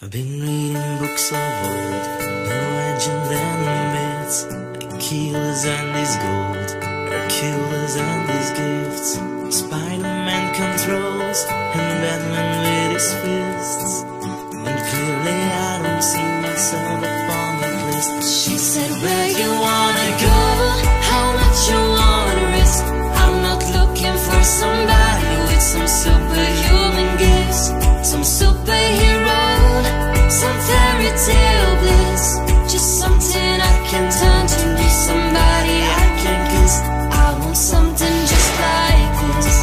I've been reading books of old, the legend and the myths, Achilles and his gold, Hercules and his gifts, Spider-Man controls, and Batman with his fists. And clearly I don't see myself upon that list. She said, where you wanna go, how much you wanna risk. I'm not looking for somebody with some superhuman gifts, some superhero, some fairy tale bliss, just something I can turn to, be somebody I can kiss. I want something just like this.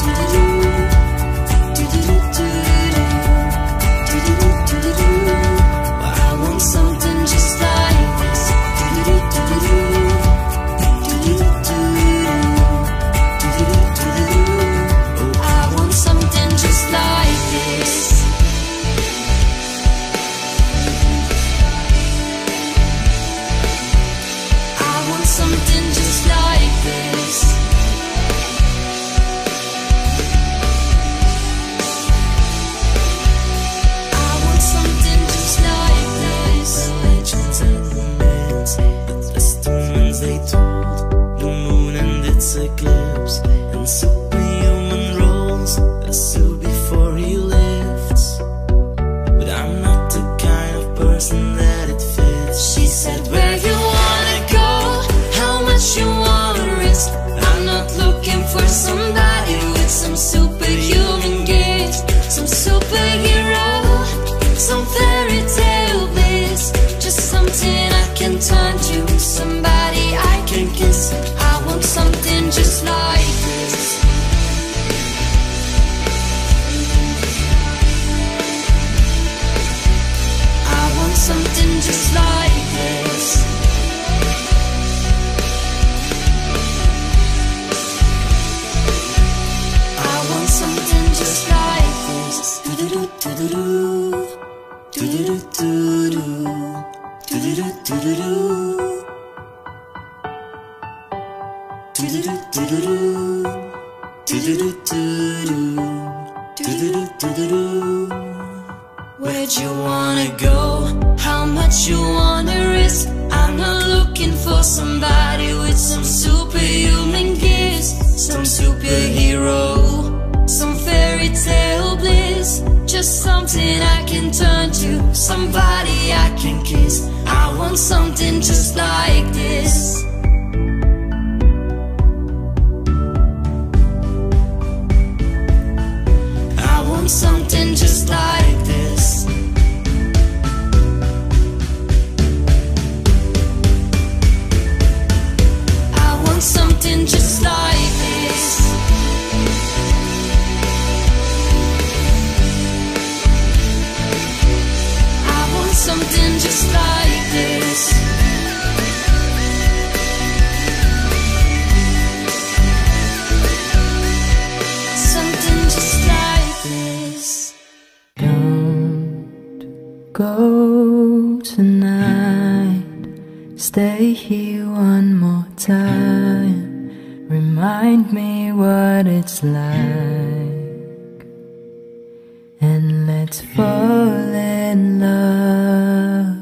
I want something just like this. I want something just like this. Something just like this. I want something just like this. The legends and the myths, the testaments they told, the moon and its eclipse, and superhuman roles, a suit before he lifts. But I'm not the kind of person that it fits. She said, where you wanna go, you wanna risk. I'm not looking for somebody with some superhuman gifts, some superhero, some fairy tale bliss, just something I can turn to, somebody I can kiss. I want something just like this. I want something just like this. Something just like this. Do do do do do do do do do do do do do. Where'd you wanna go? How much you wanna risk? I'm not looking for somebody with some superhuman gifts, some superhero, some fairy tale bliss, just something I can turn to, somebody I can kiss. I want something just like this. I want something just like this. I want something just like this. Something just like this. Something just like this. Don't go tonight. Stay here one more time. Remind me what it's like, and let's fall in love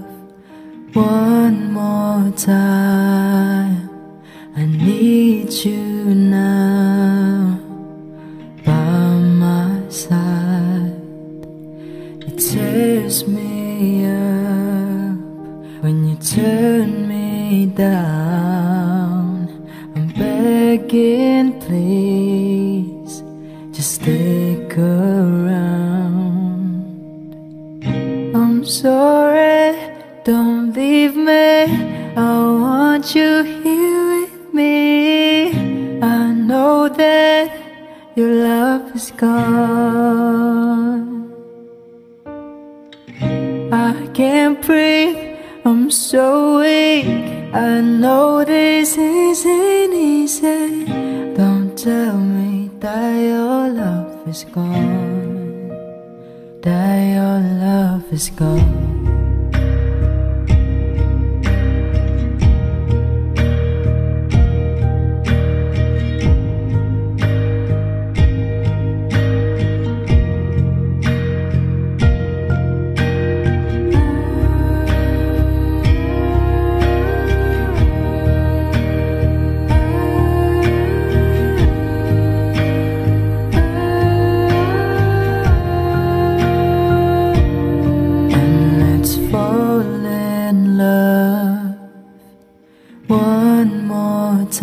one more time. I need you now by my side. It tears me up when you turn me down. I'm begging, please, just stick around. I'm sorry, don't leave me, I want you here with me. I know that your love is gone. I can't breathe, I'm so weak. I know this isn't easy. Don't tell me that your love is gone, that your love is gone.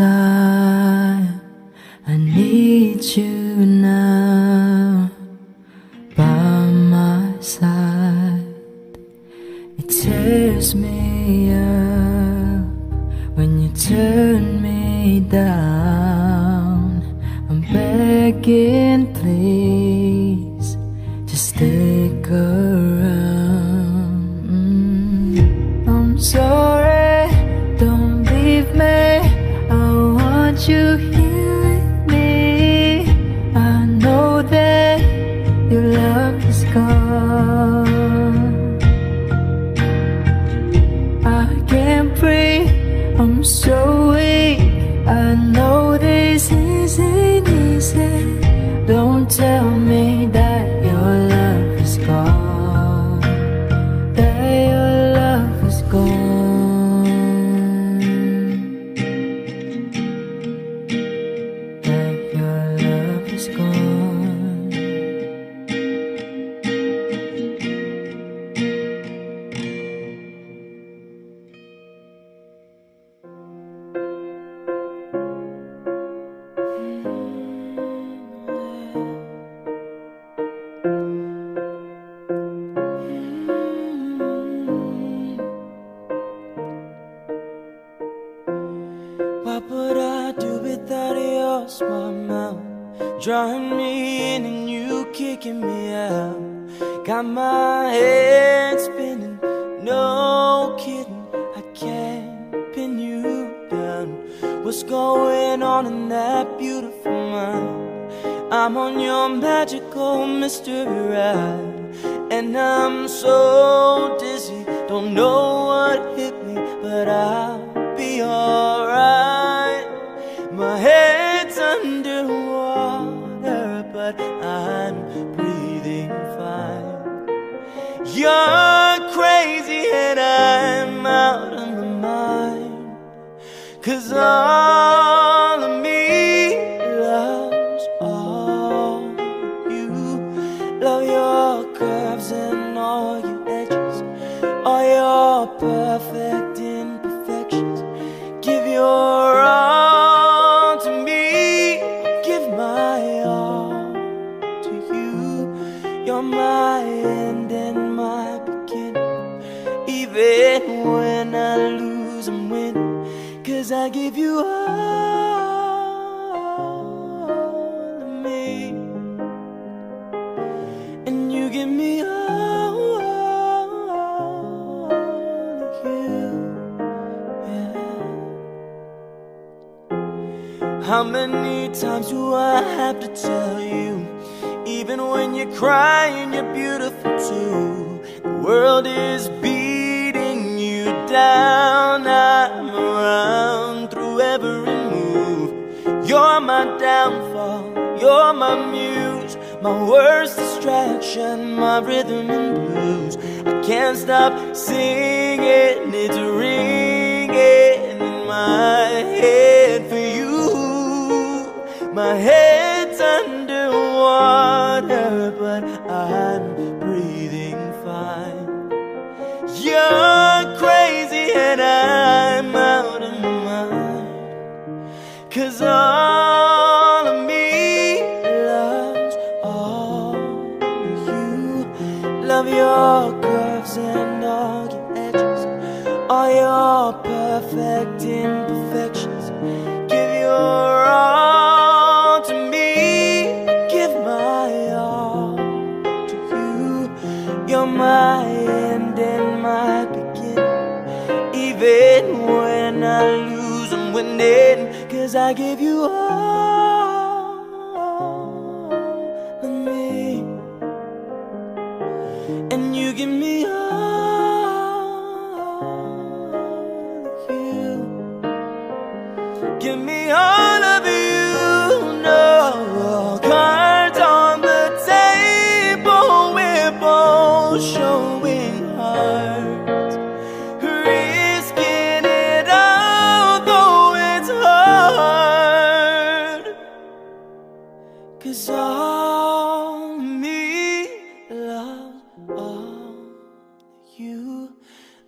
time. I need you now by my side. It tears me up when you turn me down. I'm begging, please, just stick around. I'm sorry, don't leave me. I want you here with me. I know that your love is gone. I can't breathe, I'm so weak. I know this isn't easy. Don't tell me that your love is gone, that your love is gone, that your love is gone. What would I do without your small mouth, drawing me in and you kicking me out? Got my head spinning, no kidding, I can't pin you down. What's going on in that beautiful mind? I'm on your magical mystery ride, and I'm so dizzy, don't know what hit me, but I'll be alright. My head's underwater, but I'm breathing fine. You're crazy and I'm out of my mind, 'cause all of me loves all of you. Love your curves and all your edges, all your perfect imperfections. Give your all when I lose, I'm winning, 'cause I give you all of me, and you give me all of you, yeah. How many times do I have to tell you, even when you're crying, you're beautiful too? The world is beating down, I'm around through every move. You're my downfall, you're my muse, my worst distraction, my rhythm and blues. I can't stop singing, it's ringing in my head for you. My head's underwater, but I'm breathing fine. You're crazy and I'm out of my mind, 'cause all of me loves all of you. Love your curves and all your edges, all your perfect imperfections. Give your all to me, give my all to you. You're my end and I begin, even when I lose, I'm winning, 'cause I give you all of me, and you give me all of you. Give me all of you, no cards on the table, we're both showing. Risking it all, though it's hard, 'cause all me love all you.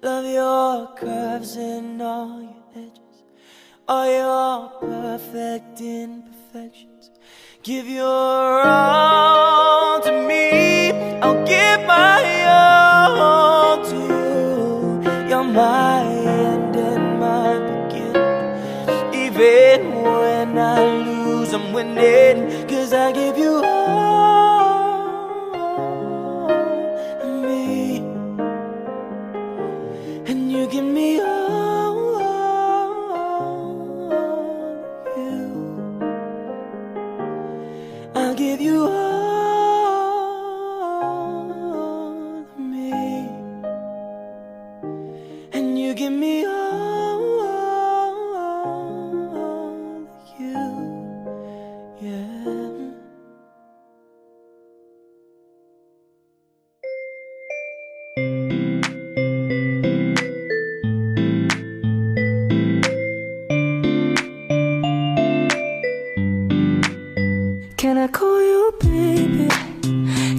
Love your curves and all your edges, all your perfect imperfections. Give your all to me, I'll give my all to you. You're my end and my beginning. Even when I lose, I'm winning, 'cause I give you all of me, and you give me all. I'll give you all of me, and you give me all of you, yeah. Can I call you baby?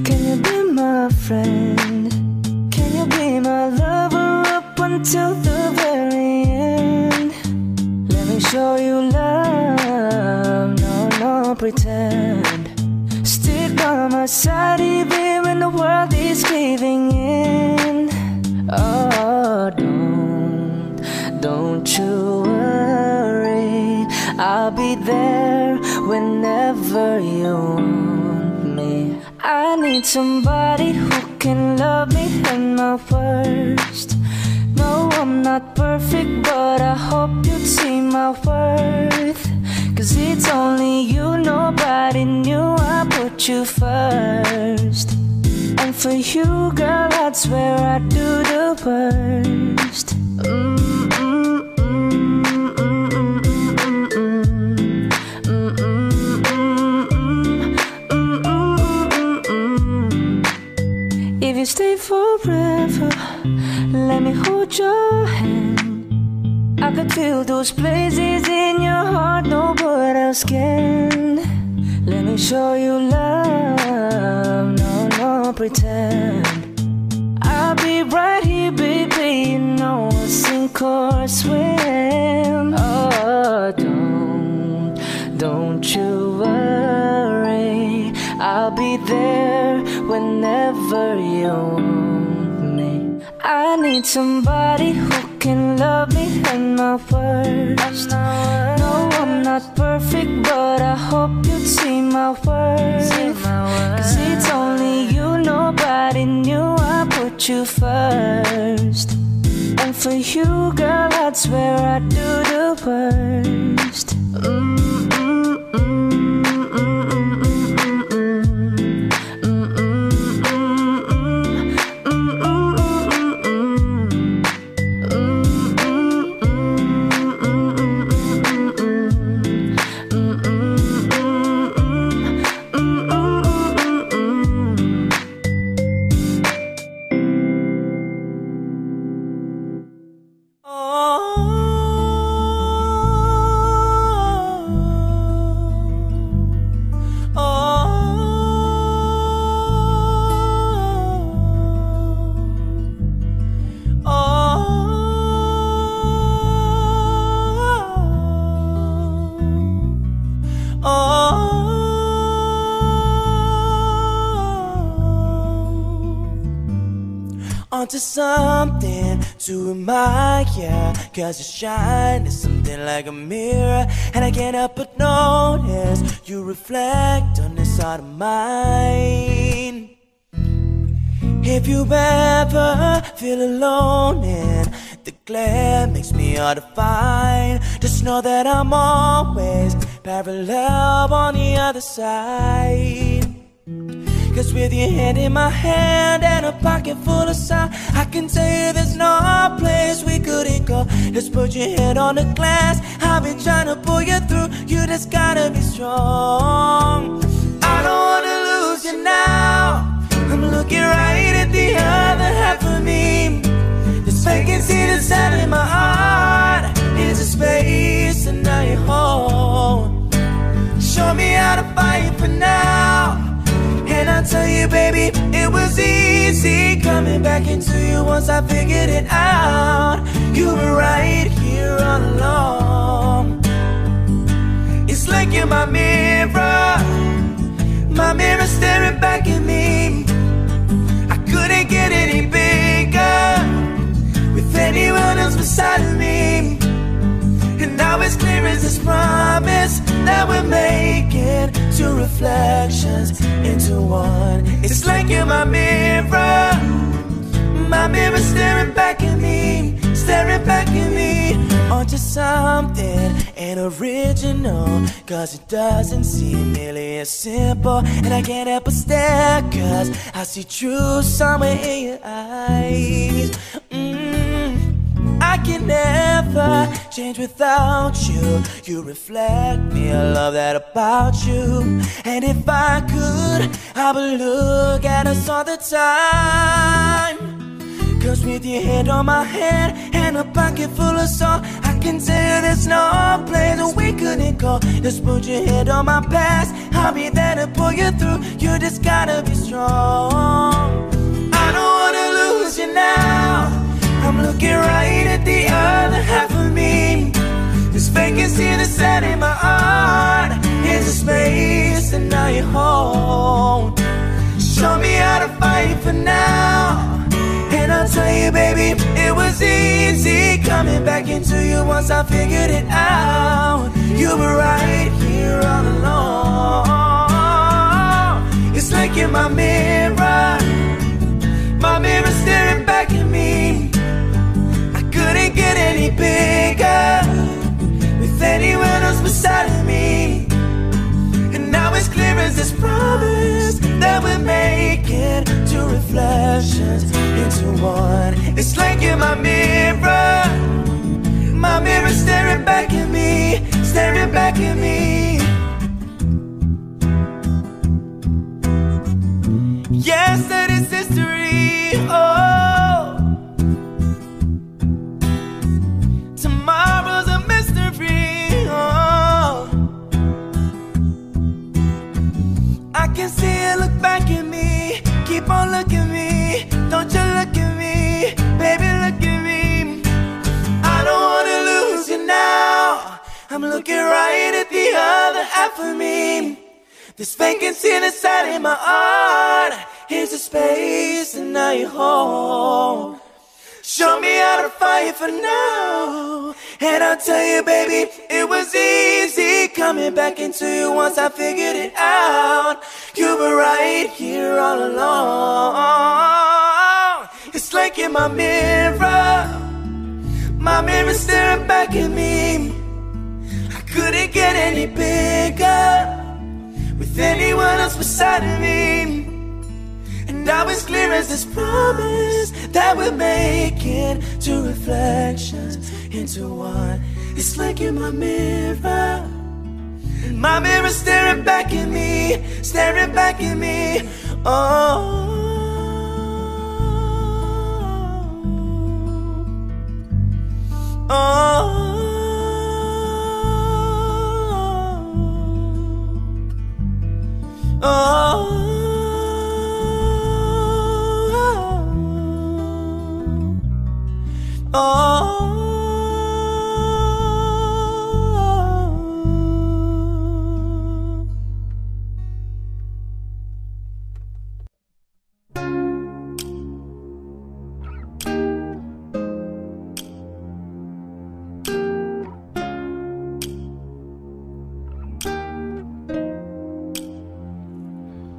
Can you be my friend? Can you be my lover up until the very end? Let me show you love, no, no pretend. Stick by my side even when the world is caving in. Oh, don't you worry, I'll be there whenever you want me. I need somebody who can love me in my worst. No, I'm not perfect, but I hope you'd see my worth. 'Cause it's only you, nobody knew I put you first. And for you, girl, that's where I do the worst. If you stay forever, let me hold your hand. I could feel those places in your heart, no one else can. Let me show you love, no, no pretend. I'll be right here, baby, you know I'll sink or swim. Oh, don't you worry, I'll be there whenever you want me. I need somebody who can love me in my worst. No, I'm not perfect, but I hope you'd see my worth. 'Cause it's only you, nobody knew I put you first. And for you, girl, that's where I do the worst. Onto something to admire, 'cause your shine is something like a mirror, and I can't help but notice you reflect on this heart of mine. If you ever feel alone and the glare makes me hard to find, just know that I'm always parallel on the other side. 'Cause with your hand in my hand and a pocket full of sand, I can tell you there's no place we couldn't go. Just put your head on the glass, I've been trying to pull you through. You just gotta be strong. I don't wanna lose you now. I'm looking right at the other half of me. This vacancy that's out in my heart is a space and now you're home. Show me how to fight for now, and I'll tell you, baby, it was easy coming back. back into you once I figured it out. You were right here all along. It's like in my mirror staring back at me. I couldn't get any bigger with anyone else beside of me. And now it's clear as this promise that we're making, two reflections into one. It's like in my mirror staring back at me, onto something ain't original, cause it doesn't seem nearly as simple. And I can't help but stare, cause I see truth somewhere in your eyes. I can never change without you. You reflect me, I love that about you. And if I could, I would look at us all the time. Cause with your hand on my head and a pocket full of salt, I can tell there's no place that we couldn't go. Just put your head on my past, I'll be there to pull you through. You just gotta be strong. I don't wanna lose you now. I'm looking right at the other half of me. This vacancy that's out in my heart is a space and now you hold. Show me how to fight for now, and I'll tell you baby, it was easy coming back into you once I figured it out. You were right here all along. It's like in my mirror staring back at me. Couldn't get any bigger with anyone else beside of me. And now it's clear as this promise that we're making, two reflections into one. It's like in my mirror staring back at me, staring back at me. Yesterday's history, oh. Tomorrow's a mystery, oh. I can see you look back at me. Keep on looking at me. Don't you look at me, baby, look at me. I don't wanna lose you now. I'm looking right at the other half of me. This vacancy inside in my heart is a space and now you're home. Show me how to fight for now, and I'll tell you baby, it was easy coming back into you once I figured it out. You were right here all along. It's like in my mirror staring back at me. I couldn't get any bigger with anyone else beside of me. Now it's clear as this promise that we're making, two reflections into one. It's like in my mirror staring back at me, oh. Oh. Oh.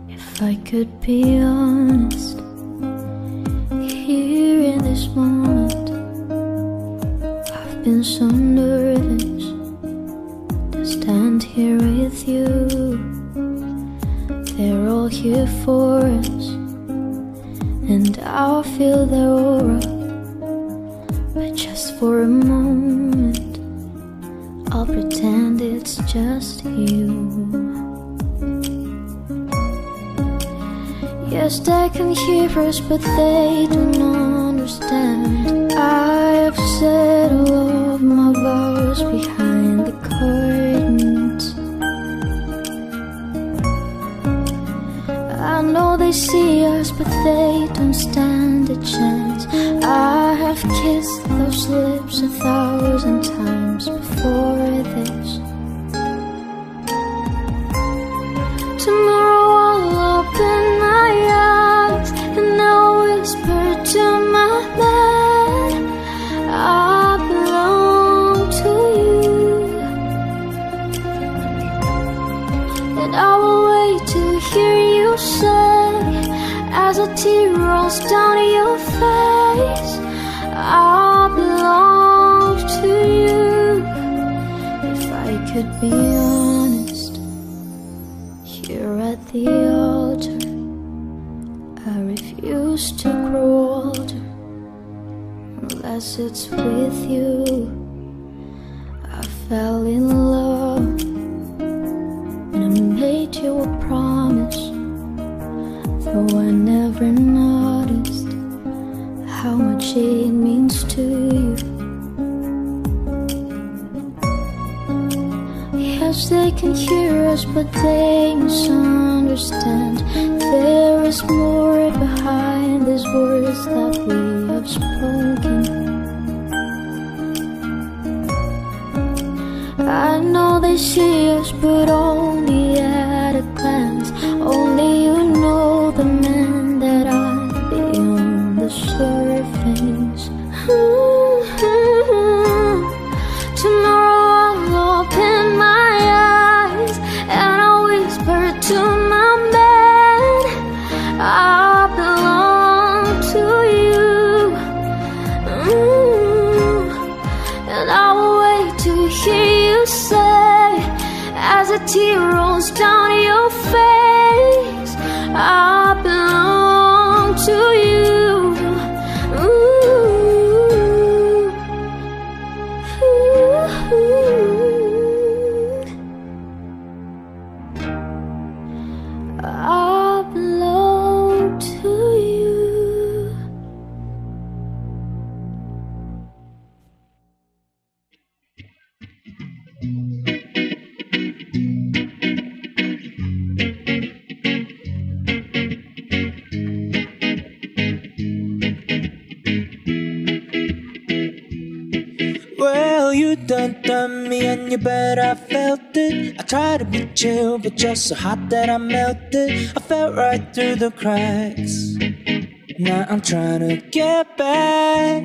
If I could be honest here in this moment, I've been so nervous to stand here with you. They're all here for us, and I'll feel their aura. But just for a moment, I'll pretend it's just you. Yes, they can hear us, but they don't understand. I have set all of my vows behind the curtains. I know they see us, but they don't stand stand a chance. I have kissed those lips 1,000 times before this. Tomorrow I'll open my eyes and I'll whisper to my man, I belong to you. And I will wait to hear you say, as a tear rolls down your face, I belong to you. If I could be honest, here at the altar, I refuse to grow older unless it's with you. I fell in love and I made you a promise, though I never noticed how much it means to you. Yes, they can hear us, but they misunderstand. There is more behind these words that we have spoken. I know they see us, but only at a glance. Only you know the man that I be on the surface. Tomorrow I'll open my eyes and I'll whisper to my man, I belong to you. And I will wait to hear you say, as a tear rolls down your face, I belong to you. Ooh, ooh, ooh. I belong to you. Done done me and you bet I felt it. I tried to be chill, but you're so hot that I melted. I fell right through the cracks. Now I'm trying to get back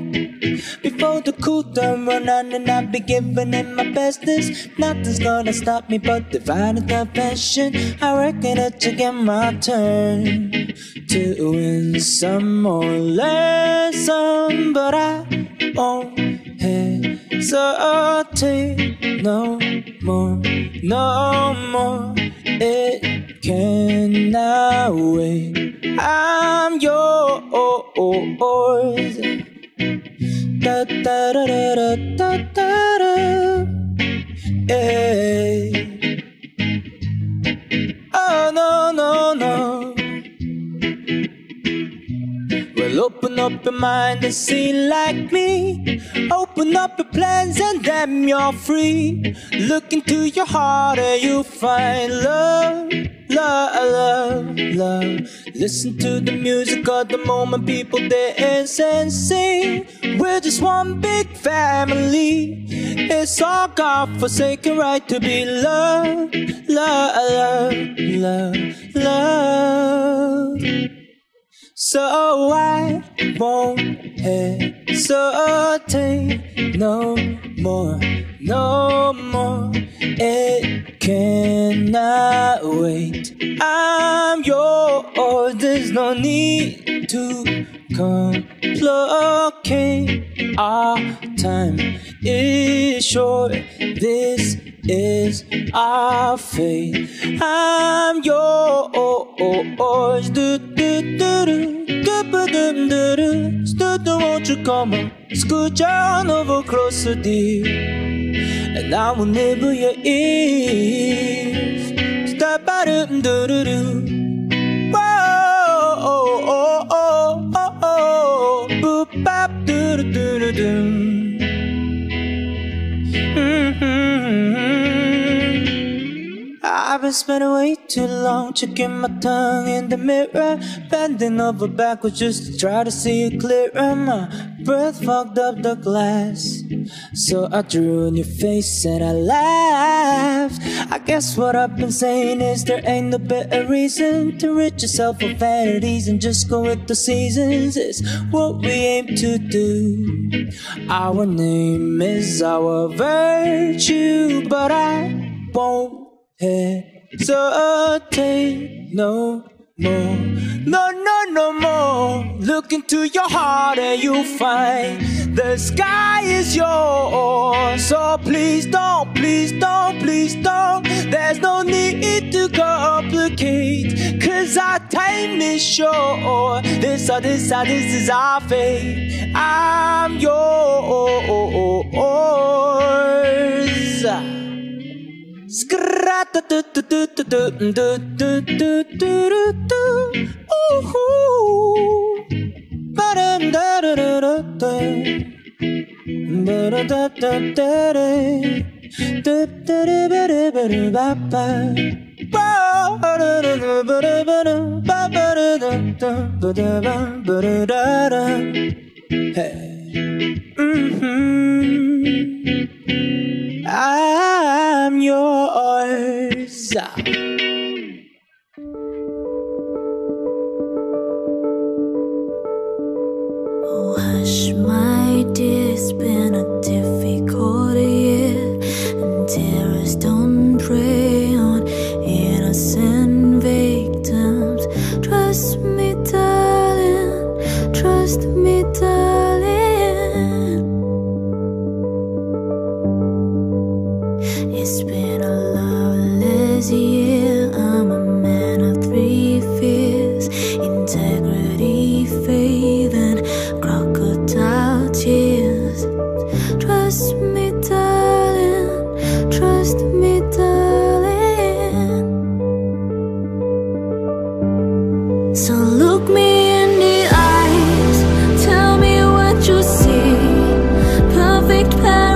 before the cool done run on, and I'll be giving it my bestest. Nothing's gonna stop me but dividing the passion. I reckon it's again my turn to win some or learn some, but I won't hesitate. So take no more, no more. It cannot wait. I'm yours. Da da da da da da da. Yeah. Oh no. Well, open up your mind and see like me. Open up your plans and damn you're free. Look into your heart and you'll find love, love, love, love. Listen to the music of the moment, people dance and sing. We're just one big family. It's our God-forsaken right to be loved, love, love, love, love. So I won't hesitate no more, no more. It cannot wait. I'm yours, there's no need to complicate. Our time is short, this is our fate. I'm yours. Do do do do do do do. Stutter, won't you come on? Scooch on over closer, dear, and I will nibble your ears. Stop, do do do do. I've been spending way too long checking my tongue in the mirror, bending over backwards just to try to see it clearer. My breath fogged up the glass, so I drew on your face and I laughed. I guess what I've been saying is there ain't no better reason to rid yourself of vanities and just go with the seasons. It's what we aim to do. Our name is our virtue, but I won't hesitate no more, no, no, no more. Look into your heart and you'll find the sky is yours. So please don't, please don't, please don't. There's no need to complicate, cause our time is short. This is our fate. I'm yours. Scrat do do do do do do do do do do. Ooh, ba da da da da da da da da I'm yours. Oh, hush, my dear, it's been a difficult year, and terrorists don't prey on innocent victims. Trust me, darling, trust me, darling. It's been a loveless year. I'm a man of three fears: integrity, faith, and crocodile tears. Trust me, darling, trust me, darling. So look me in the eyes, tell me what you see. Perfect paradise.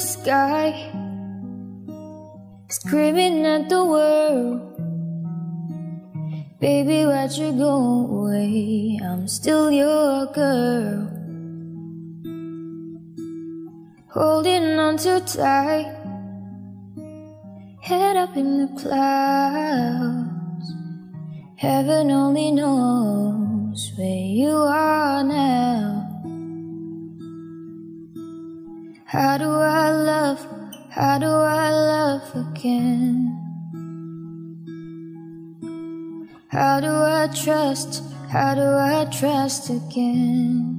the sky, screaming at the world, baby, why'd you go away? I'm still your girl, holding on too tight, head up in the clouds. Heaven only knows where you are now. How do I love, how do I love again? How do I trust, how do I trust again?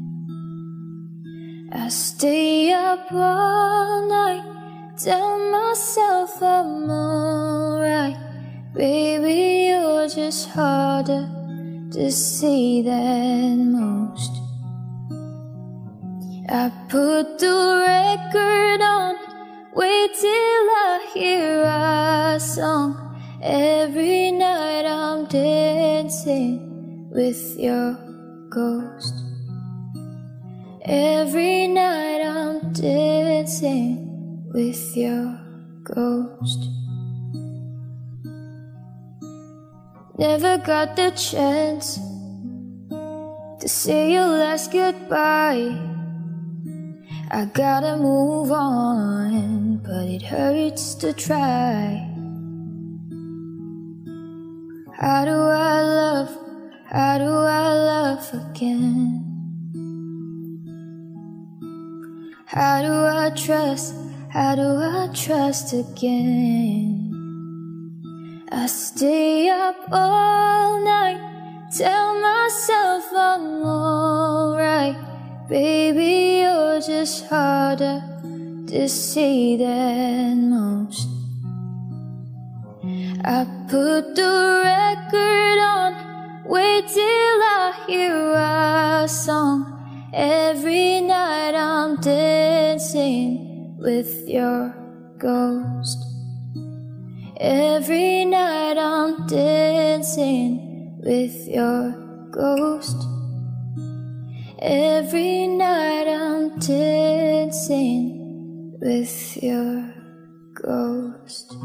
I stay up all night, tell myself I'm alright. Baby, you're just harder to see than most. I put the record on, wait till I hear our song. Every night I'm dancing with your ghost. Every night I'm dancing with your ghost. Never got the chance to say your last goodbye. I gotta move on, but it hurts to try. How do I love, how do I love again? How do I trust, how do I trust again? I stay up all night, tell myself I'm alright. Baby, you're just harder to see than most. I put the record on, wait till I hear our song. Every night I'm dancing with your ghost. Every night I'm dancing with your ghost. Every night I'm dancing with your ghost.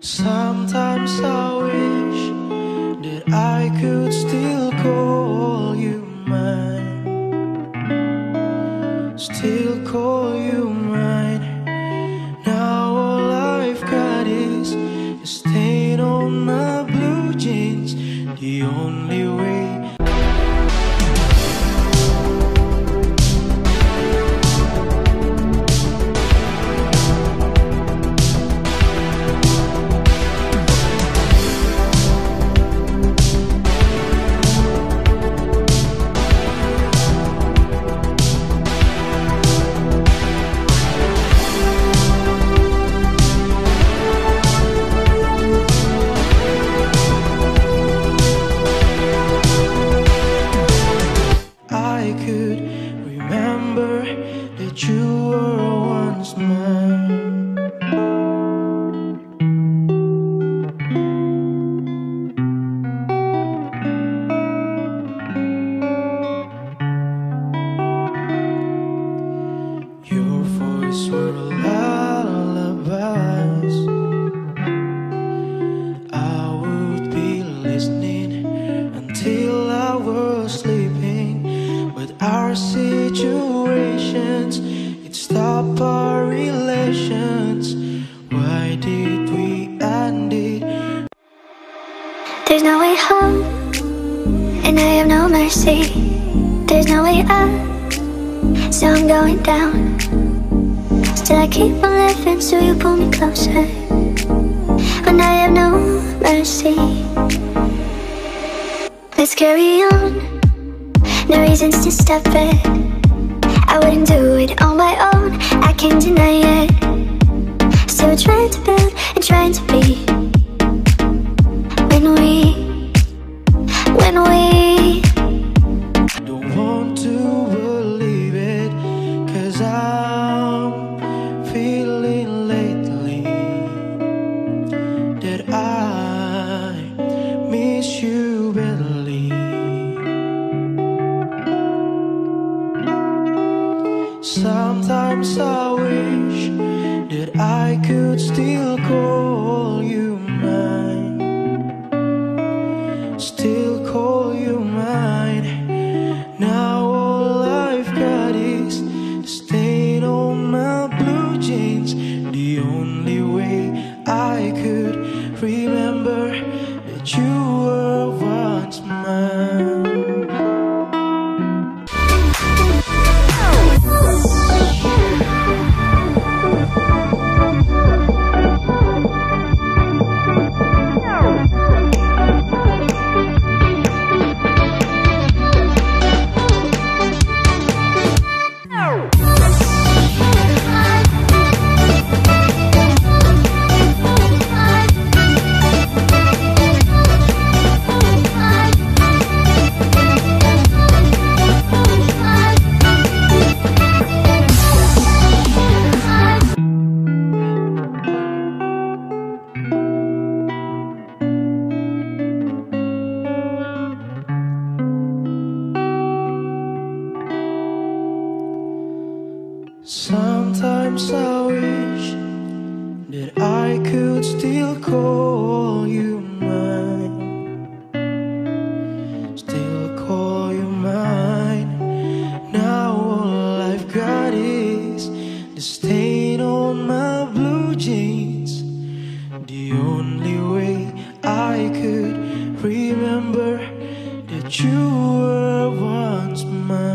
Sometimes I our situations, it stopped our relations. Why did we end it? There's no way home, and I have no mercy. There's no way up, so I'm going down. Still I keep on living, so you pull me closer. When I have no mercy, let's carry on. No reasons to stop it. I wouldn't do it on my own, I can't deny it. Still trying to build and trying to be. When we don't want to believe it, 'cause I'm feeling lately that I miss you badly. Sometimes I wish that I could still call you mine, still call you mine. Now all I've got is the stain on my blue jeans. The only way I could remember that you were once mine. Sometimes I wish that I could still call you mine, still call you mine. Now all I've got is the stain on my blue jeans. The only way I could remember that you were once mine.